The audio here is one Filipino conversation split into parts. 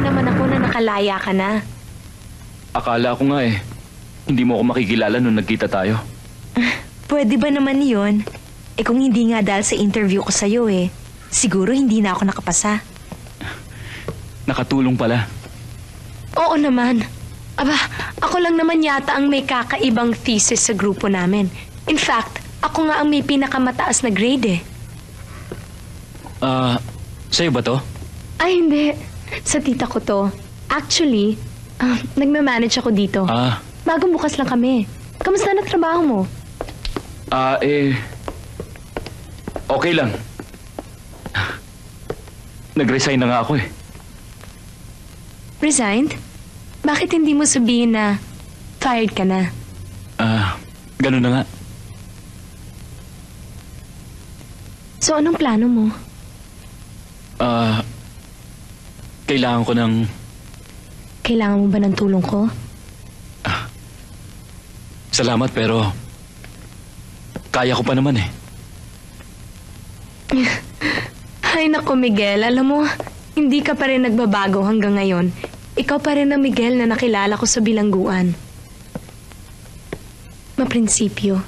Natutuwa naman ako na nakalaya ka na. Akala ko nga eh. Hindi mo ako makikilala nung nagkita tayo. Pwede ba naman yun? Eh kung hindi nga dahil sa interview ko sa'yo eh, siguro hindi na ako nakapasa. Nakatulong pala. Oo naman. Aba, ako lang naman yata ang may kakaibang thesis sa grupo namin. In fact, ako nga ang may pinakamataas na grade eh. Sa'yo ba to? Ay, hindi. Sa tita ko to. Actually, nagmamanage ako dito. Bagong bukas lang kami. Kamusta na trabaho mo? Okay lang. Nag-resign na nga ako eh. Resigned? Bakit hindi mo sabihin na fired ka na? Ganun na nga. So, anong plano mo? Kailangan ko ng... Kailangan mo ba ng tulong ko? Salamat pero... Kaya ko pa naman eh. Ay nako Miguel, alam mo, hindi ka pa rin nagbabago hanggang ngayon. Ikaw pa rin na Miguel na nakilala ko sa bilangguan. Maprinsipyo.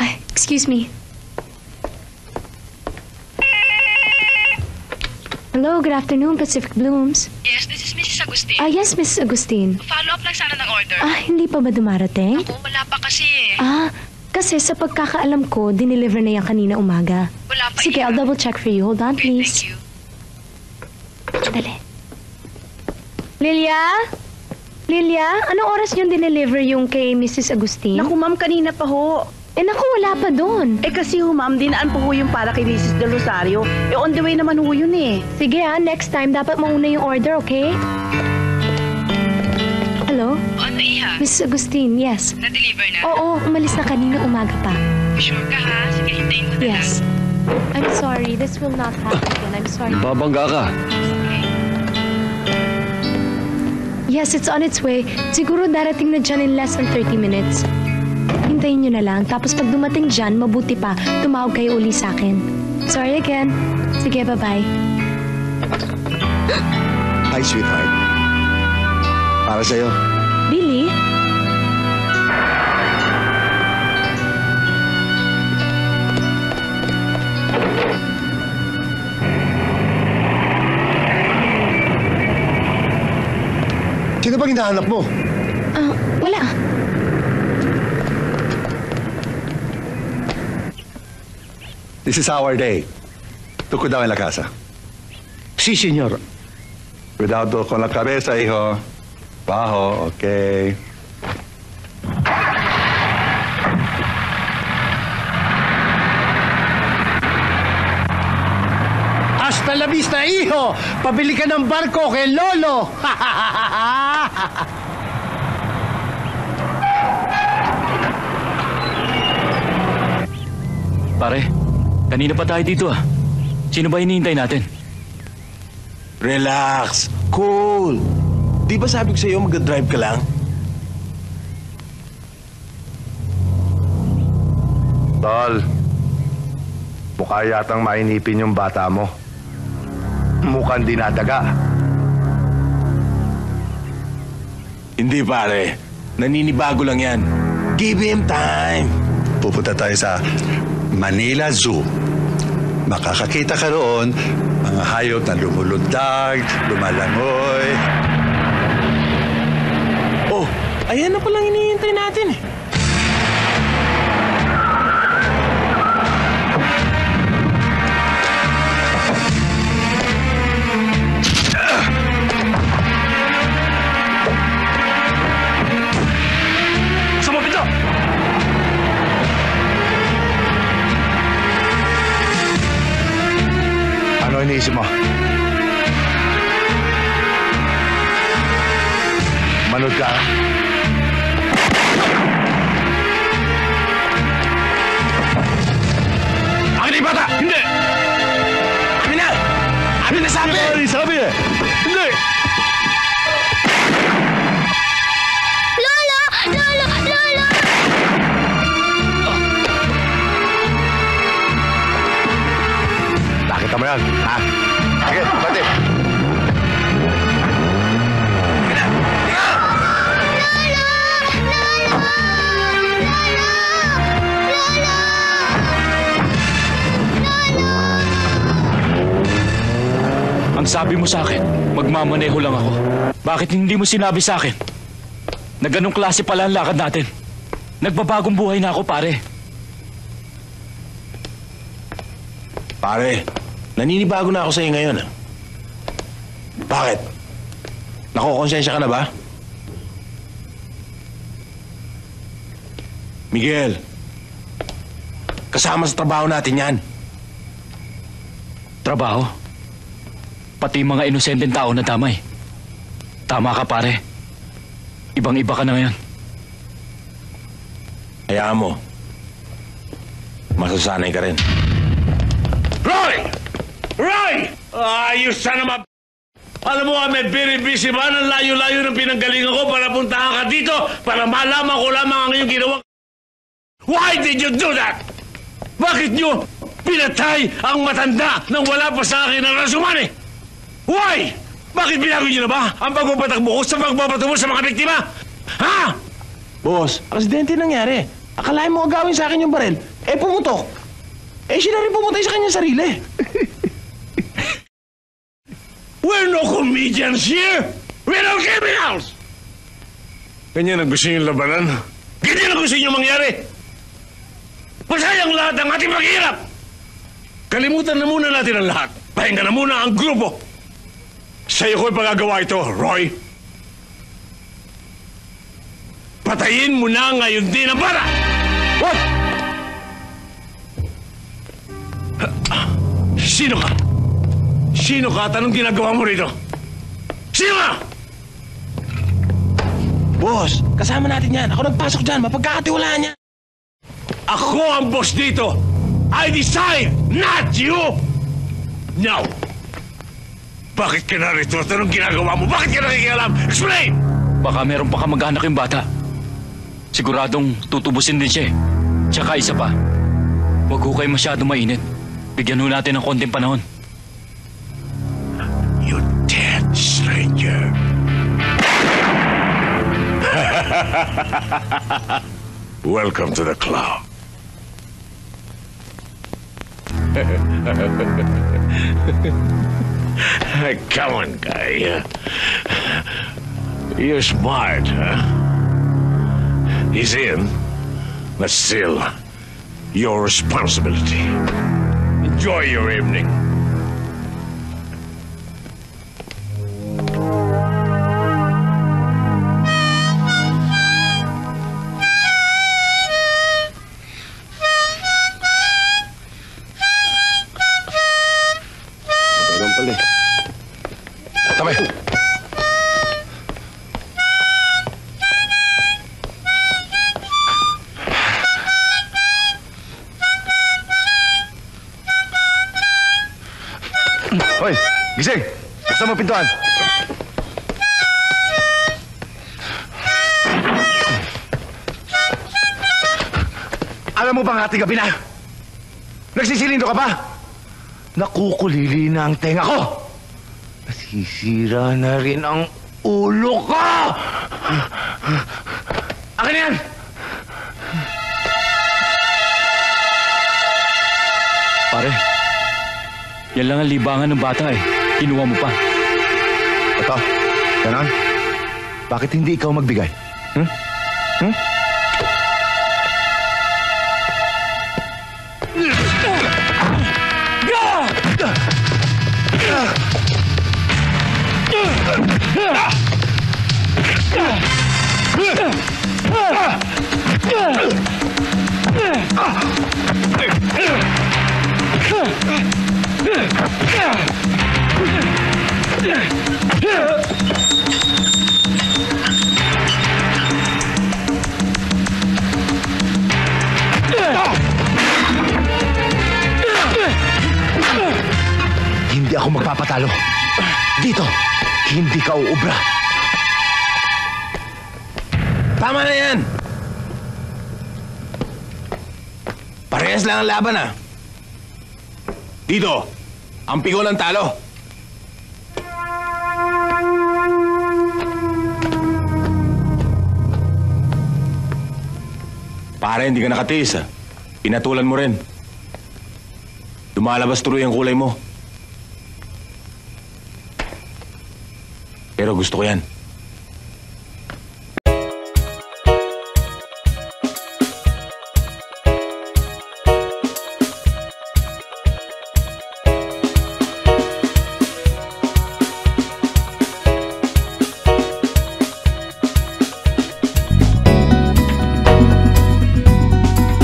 Ay, excuse me. Hello, good afternoon, Pacific Blooms. Yes, this is Mrs. Agustin. Yes, Mrs. Agustin. Follow-up lang sana ng order. Hindi pa ba dumarating? Ako, wala pa kasi eh. Kasi sa pagkakaalam ko, diniliver na yan kanina umaga. Wala pa. Sige, I'll double check for you. Hold on, okay, please. Thank you. Dali. Lilia? Lilia, anong oras yung diniliver yung kay Mrs. Agustin? Naku, ma'am, kanina pa ho. Eh naku, wala pa doon. Eh kasi ho ma'am, dinaan po ho yung para kay Mrs. Del Rosario. Eh on the way naman ho yun eh. Sige next time dapat mauna yung order, okay? Hello? Ano iha? Mrs. Agustin, yes. Na-deliver na? Oo, umalis na kanina umaga pa. Sure ka ha? Sige, hintayin ko na lang. Yes. I'm sorry, this will not happen again. I'm sorry. Babangga ka. Yes, it's on its way. Siguro darating na dyan in less than 30 minutes. Hintayin nyo na lang. Tapos pag dumating dyan, mabuti pa. Tumawag kayo uli sa akin. Sorry again. Sige, bye-bye. Hi, sweetheart. Para sa'yo. Billy? Sino bang hinahanap mo? Wala. This is our day. Tukod daw en la casa. Sí, señor. Cuidado con la cabeza, hijo. Bajo, okay. Hasta la vista, hijo! Pabili ka ng barko kay Lolo! Pare. Kanina pa tayo dito ah. Sino ba hinihintay natin? Relax. Cool. Di ba sabi ko sa'yo mag-drive ka lang? Tol, mukha yatang mainipin yung bata mo. Mukhang dinadaga. Hindi pare. Naninibago lang yan. Give him time. Pupunta tayo sa Manila Zoo. Makakakita ka roon mga hayop na lumulundag, lumalangoy. Oh, ayan na palang hinihintay natin eh. Iniisip mo. Manood ka. Akin na bata! Hindi! Akin na! Akin na sabi! Sabi eh! Hindi! Lolo! Lolo! Lolo! Nakita mo yan, ha? Sabi mo sa akin, magmamaneho lang ako. Bakit hindi mo sinabi sa akin na ganong klase pala ang lakad natin? Nagbabagong buhay na ako, pare. Pare, naninibago na ako sa iyo ngayon. Ha? Bakit? Nakukonsensya ka na ba? Miguel, kasama sa trabaho natin yan. Trabaho? Pati mga inosenteng tao na damay. Tama ka, pare. Ibang-iba ka na ngayon. Hayaan mo. Masasanay ka rin. Roy! Roy! You son of a... Alam mo ka, may biribisi ba ng layo-layo ng pinanggalingan ko para puntahan ka dito para malaman ko lamang ang iyong ginawa? Why did you do that? Bakit niyo pinatay ang matanda nang wala pa sa akin ang rasuman eh? Why? Bakit binago niyo na ba ang pagpapatakbo ko sa pagpapatungo sa mga biktima? Ha? Boss, aksidente nangyari. Akalain mo agawin sa akin yung barel. Eh, pumutok. Eh, siya na rin pumutay sa kanyang sarili. We're no comedians here. We're no criminals. Ganyan ang gusto niyong labanan. Ganyan ang gusto niyong mangyari. Masayang lahat ang ating paghihirap. Kalimutan na muna natin ang lahat. Pahinga na muna ang grupo. Sa'yo ko'y pagagawa ito, Roy. Patayin mo na ngayon din ang bala! What? Sino ka? Sino ka at anong ginagawa mo rito? Sino ka? Boss, kasama natin yan. Ako nagpasok dyan. Mapagkakatiwalaan niya. Ako ang boss dito. I decide, not you! Now! Bakit ka narito? Anong ginagawa mo? Bakit ka nakikialam? Explain! Baka meron pa ka maghanap yung bata. Siguradong tutubusin din siya eh. Tsaka isa pa, huwag ko kayo masyado mainit. Bigyan ho natin ng konting panahon. You dead, stranger. Welcome to the club. Come on, guy. You're smart, huh? He's in, but still, your responsibility. Enjoy your evening. Hoy! Gising! Buksan mo pintuan! Alam mo bang ating gabi na? Nagsisilindo ka pa? Nakukulili na ang tenga ko! Nasisira na rin ang ulo ko! Akin na yan! Pare! Yan lang ang libangan ng bata eh. Kinuha mo pa. Ito, ganon. Bakit hindi ikaw magbigay? Hmm? Hmm? Hindi ako magpapatalo. Dito, hindi ka uubra. Tama na yan! Parehas lang ang laban, ah. Dito, ang pigo ng talo. Para hindi ka nakatiis, ha? Pinatulan mo rin. Lumalabas tuloy ang kulay mo. Pero gusto ko yan.